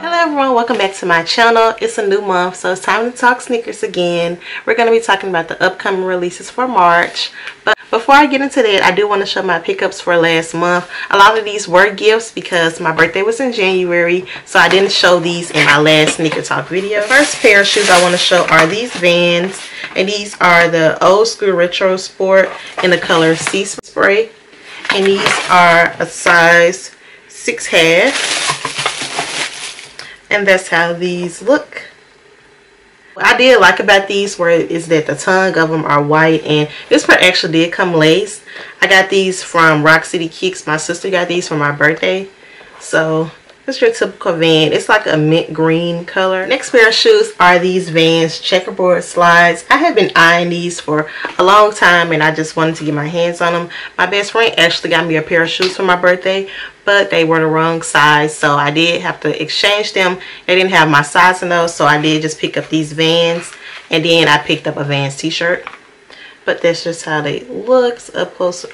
Hello everyone, welcome back to my channel. It's a new month, so it's time to talk sneakers again. We're going to be talking about the upcoming releases for March, but before I get into that, I do want to show my pickups for last month. A lot of these were gifts because my birthday was in January, so I didn't show these in my last sneaker talk video. The first pair of shoes I want to show are these Vans, and these are the Old School Retro Sport in the color Sea Spray, and these are a size 6.5, and that's how these look. What I did like about these is that the tongue of them are white, and this pair actually did come laced. I got these from Rock City Kicks. My sister got these for my birthday. So it's your typical Van. It's like a mint green color. Next pair of shoes are these Vans checkerboard slides. I have been eyeing these for a long time, and I just wanted to get my hands on them. My best friend actually got me a pair of shoes for my birthday, but they were the wrong size, so I did have to exchange them. They didn't have my size in those, so I did just pick up these Vans, and then I picked up a Vans t-shirt. But that's just how they look. Up close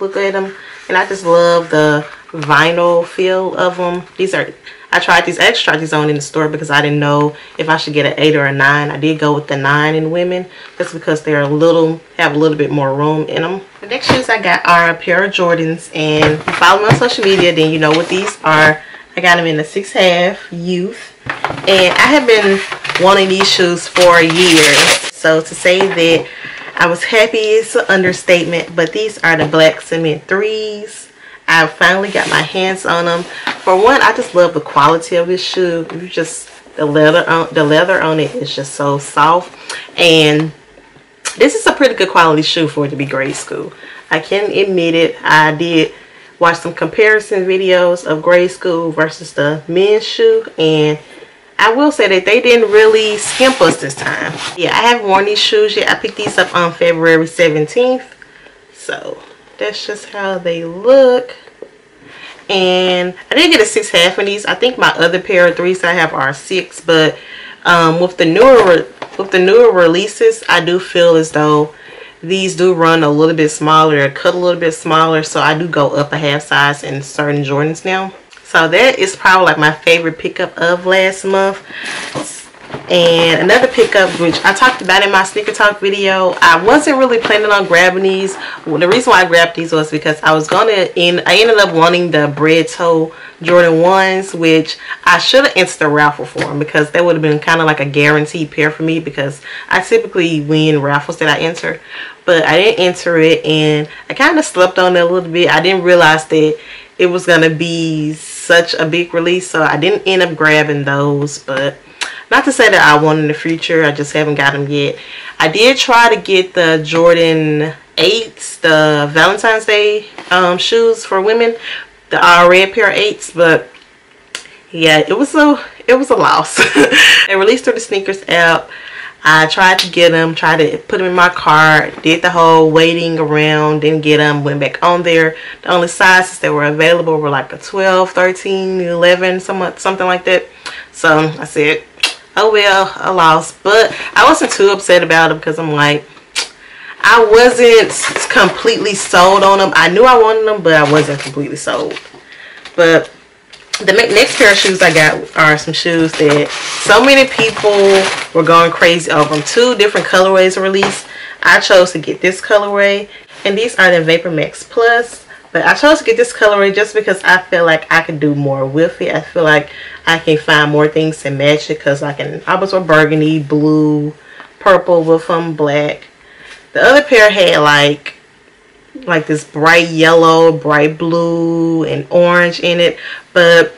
look at them, and I just love the vinyl feel of them. These are, I actually tried these on in the store because I didn't know if I should get an 8 or a 9. I did go with the 9 in women. That's because they're have a little bit more room in them. The next shoes I got are a pair of Jordans, and if you follow me on social media, then you know what these are. I got them in the 6.5 youth, and I have been wanting these shoes for years, so to say that I was happy is an understatement. But these are the black cement 3s. I finally got my hands on them. For one, I just love the quality of this shoe. You just the leather on it is just so soft, and this is a pretty good quality shoe for it to be grade school. I can admit it. I did watch some comparison videos of grade school versus the men's shoe, and I will say that they didn't really skimp us this time. Yeah, I haven't worn these shoes yet. I picked these up on February 17th. So that's just how they look. And I did get a 6.5 in these. I think my other pair of 3s I have are 6, but with the newer releases, I do feel as though these do run a little bit smaller, or cut a little bit smaller, so I do go up a half size in certain Jordans now. So that is probably like my favorite pickup of last month. And another pickup, which I talked about in my sneaker talk video, I wasn't really planning on grabbing these. Well, the reason why I grabbed these was because I ended up wanting the Bred Toe Jordan 1s, which I should have insta raffle for them, because that would have been kind of like a guaranteed pair for me, because I typically win raffles that I enter. But I didn't enter it, and I kind of slept on it a little bit. I didn't realize that it was gonna be such a big release, so I didn't end up grabbing those. But not to say that I want in the future, I just haven't got them yet. I did try to get the Jordan 8s, the Valentine's Day shoes for women, the red pair of 8s, but yeah, it was a loss. They released through the Sneakers app. I tried to get them, tried to put them in my cart, did the whole waiting around, didn't get them, went back on there. The only sizes that were available were like a 12, 13, 11, something like that. So I said, oh well, a loss. But I wasn't too upset about them, because I'm like, I wasn't completely sold on them. I knew I wanted them, but I wasn't completely sold. But the next pair of shoes I got are some shoes that so many people were going crazy over. Two different colorways released. I chose to get this colorway, and these are the VaporMax Plus. But I chose to get this colorway just because I feel like I can do more with it. I feel like I can find more things to match it, because I was with burgundy, blue, purple with them, black. The other pair had like this bright yellow, bright blue, and orange in it. But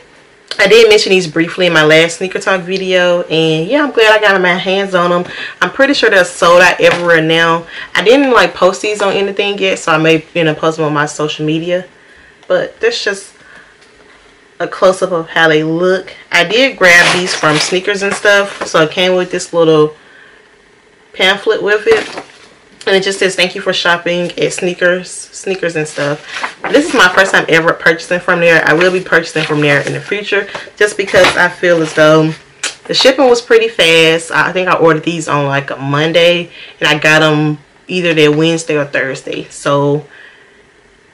I did mention these briefly in my last sneaker talk video, and yeah, I'm glad I got my hands on them. I'm pretty sure they're sold out everywhere now. I didn't like post these on anything yet, so I may, you know, post them on my social media. But that's just a close-up of how they look. I did grab these from Sneakers and stuff, so it came with this little pamphlet with it. And it just says, thank you for shopping at Sneakers and Stuff. This is my first time ever purchasing from there. I will be purchasing from there in the future, just because I feel as though the shipping was pretty fast. I think I ordered these on like a Monday, and I got them either that Wednesday or Thursday. So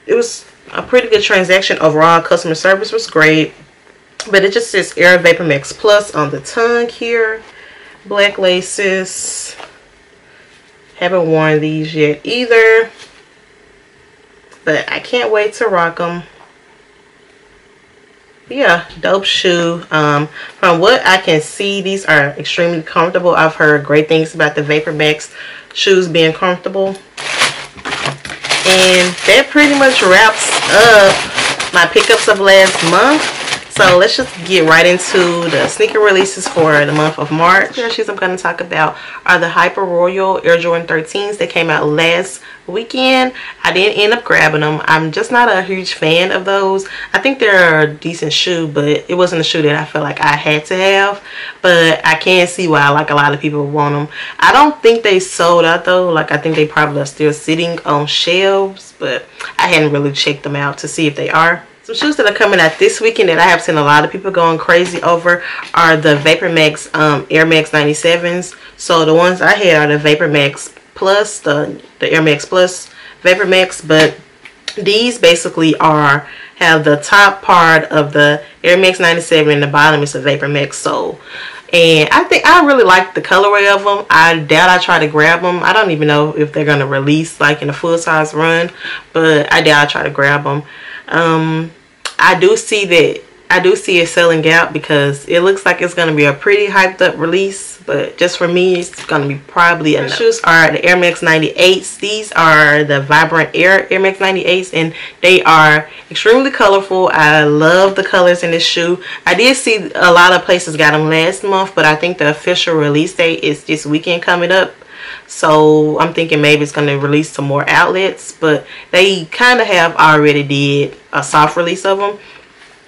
it was a pretty good transaction overall. Customer service was great. But it just says Air VaporMax Plus on the tongue here. Black laces. Haven't worn these yet either. But I can't wait to rock them. Yeah, dope shoe. From what I can see, these are extremely comfortable. I've heard great things about the VaporMax shoes being comfortable. And that pretty much wraps up my pickups of last month. So let's just get right into the sneaker releases for the month of March. The shoes I'm going to talk about are the Hyper Royal Air Jordan 13s that came out last weekend. I didn't end up grabbing them. I'm just not a huge fan of those. I think they're a decent shoe, but it wasn't a shoe that I felt like I had to have. But I can see why like a lot of people want them. I don't think they sold out though. Like I think they probably are still sitting on shelves, but I hadn't really checked them out to see if they are. Some shoes that are coming out this weekend that I have seen a lot of people going crazy over are the VaporMax Air Max 97s. So the ones I had are the VaporMax Plus, the Air Max Plus VaporMax, but these basically have the top part of the Air Max 97 and the bottom is the VaporMax sole. And I think I really like the colorway of them. I doubt I try to grab them. I don't even know if they're going to release like in a full-size run, but I doubt I try to grab them. I do see it selling out because it looks like it's going to be a pretty hyped up release, but just for me it's going to be probably enough. The shoes are the Air Max 98s. These are the Vibrant Air Max 98s and they are extremely colorful. I love the colors in this shoe. I did see a lot of places got them last month, but I think the official release date is this weekend coming up. So I'm thinking maybe it's going to release some more outlets, but they kind of have already did a soft release of them.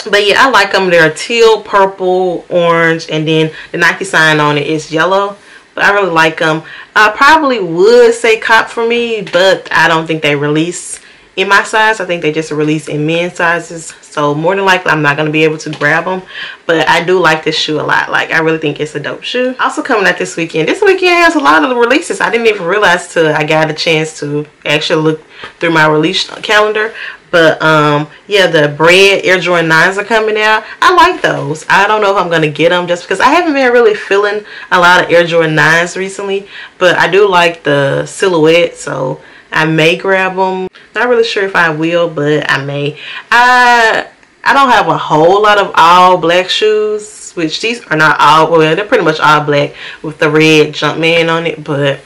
But yeah, I like them. They're teal, purple, orange, and then the Nike sign on it is yellow. But I really like them. I probably would say cop for me, but I don't think they release in my size. I think they just release in men's sizes, so more than likely I'm not going to be able to grab them. But I do like this shoe a lot. Like I really think it's a dope shoe. Also coming out this weekend has a lot of the releases. I didn't even realize till I got a chance to actually look through my release calendar. But yeah, the Bred Air Jordan 9s are coming out. I like those. I don't know if I'm going to get them just because I haven't been really feeling a lot of Air Jordan 9s recently, but I do like the silhouette, so I may grab them. Not really sure if I will, but I may. I don't have a whole lot of all black shoes, which these are not all. Well, they're pretty much all black with the red Jumpman on it. But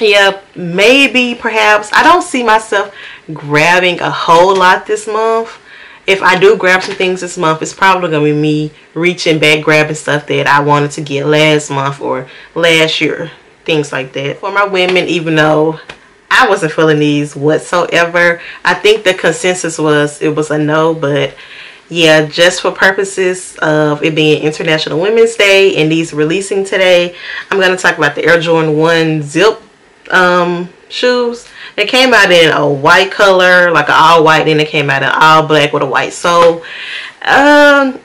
yeah, maybe, perhaps. I don't see myself grabbing a whole lot this month. If I do grab some things this month, it's probably going to be me reaching back, grabbing stuff that I wanted to get last month or last year. Things like that. For my women, even though I wasn't feeling these whatsoever, I think the consensus was it was a no. But yeah, just for purposes of it being International Women's Day and these releasing today, I'm going to talk about the Air Jordan 1 Zip shoes. They came out in a white color, like an all white, then they came out in all black with a white sole. I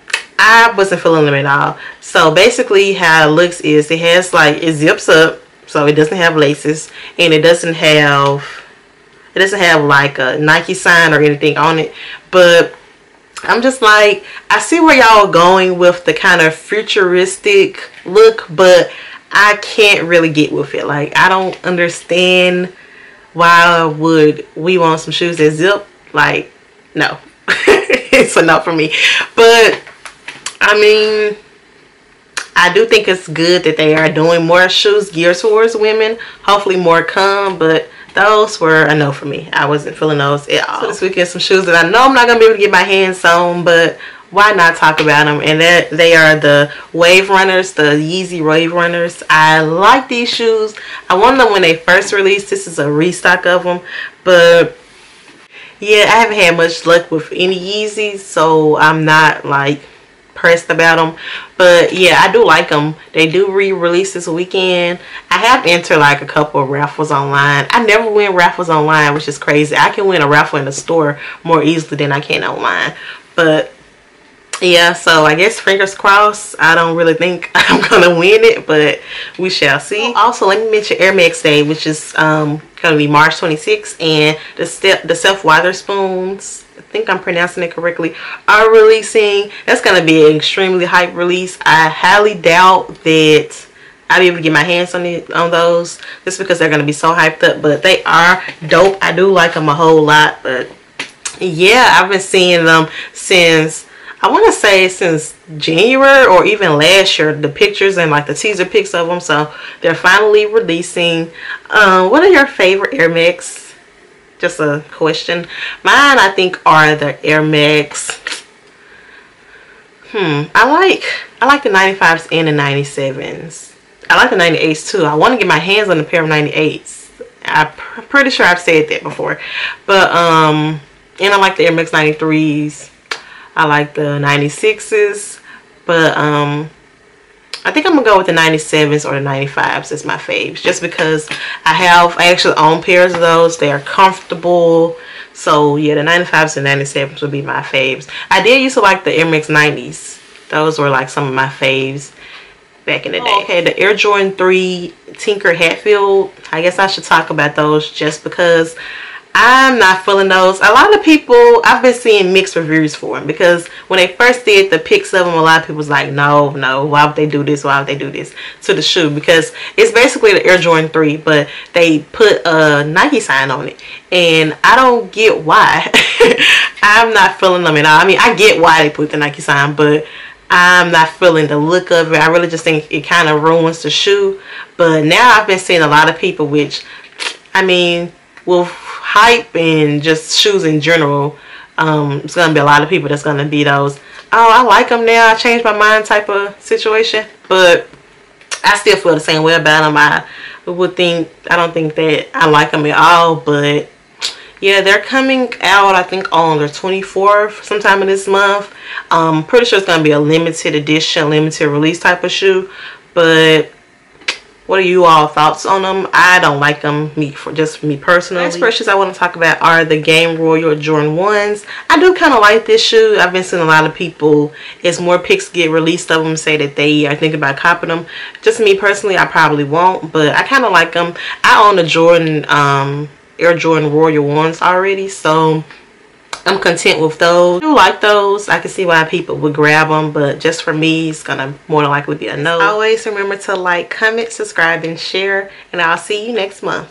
wasn't feeling them at all. So basically how it looks is it has like, it zips up. So it doesn't have laces and it doesn't have like a Nike sign or anything on it. But I'm just like, I see where y'all are going with the kind of futuristic look, but I can't really get with it. Like I don't understand why would we want some shoes that zip. Like no. It's a no for me. But I mean, I do think it's good that they are doing more shoes geared towards women. Hopefully more come, but those were a no for me. I wasn't feeling those at all. So this weekend, some shoes that I know I'm not going to be able to get my hands on, but why not talk about them? And that they are the Wave Runners, the Yeezy Wave Runners. I like these shoes. I won them when they first released. This is a restock of them, but yeah, I haven't had much luck with any Yeezys, so I'm not like pressed about them. But yeah, I do like them. They do re-release this weekend. I have entered like a couple of raffles online. I never win raffles online, which is crazy. I can win a raffle in the store more easily than I can online. But yeah, so I guess fingers crossed. I don't really think I'm gonna win it, but we shall see. Also, let me mention Air Max Day, which is gonna be March 26th, and the Seth Witherspoons, I think I'm pronouncing it correctly, are releasing. That's gonna be an extremely hype release. I highly doubt that I'll be able to get my hands on it, on those, just because they're gonna be so hyped up, but they are dope. I do like them a whole lot. But yeah, I've been seeing them since, I want to say since January or even last year, the pictures and like the teaser pics of them. So they're finally releasing. What are your favorite Air Max? Just a question. Mine, I think, are the Air Max. I like the 95s and the 97s. I like the 98s too. I want to get my hands on a pair of 98s. I'm pretty sure I've said that before. But and I like the Air Max 93s. I like the 96s, but I think I'm gonna go with the 97s or the 95s as my faves, just because I actually own pairs of those. They are comfortable. So yeah, the 95s and 97s would be my faves. I did used to like the Air Max 90s. Those were like some of my faves back in the day. Okay, the Air Jordan 3 Tinker Hatfield. I guess I should talk about those just because I'm not feeling those. A lot of people, I've been seeing mixed reviews for them, because when they first did the pics of them, a lot of people was like, no, why would they do this? Why would they do this to the shoe? Because it's basically the Air Jordan 3, but they put a Nike sign on it. And I don't get why. I'm not feeling them at all. I mean, I get why they put the Nike sign, but I'm not feeling the look of it. I really just think it kind of ruins the shoe. But now I've been seeing a lot of people, which, I mean, with hype and just shoes in general, it's gonna be a lot of people that's gonna be those, oh, I like them now, I changed my mind type of situation. But I still feel the same way about them. I don't think that I like them at all. But yeah, they're coming out, I think, on the 24th sometime in this month. Pretty sure it's gonna be a limited edition, limited release type of shoe. But what are you all thoughts on them? I don't like them, just me personally. Next purchases I want to talk about are the Game Royal Jordan 1s. I do kind of like this shoe. I've been seeing a lot of people, as more pics get released of them, say that they are thinking about copping them. Just me personally, I probably won't, but I kind of like them. I own the Jordan, Air Jordan Royal 1s already, so I'm content with those. I do like those. I can see why people would grab them, but just for me, it's gonna more than likely be a no. Always remember to like, comment, subscribe, and share, and I'll see you next month.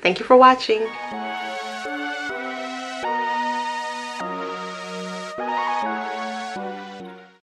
Thank you for watching.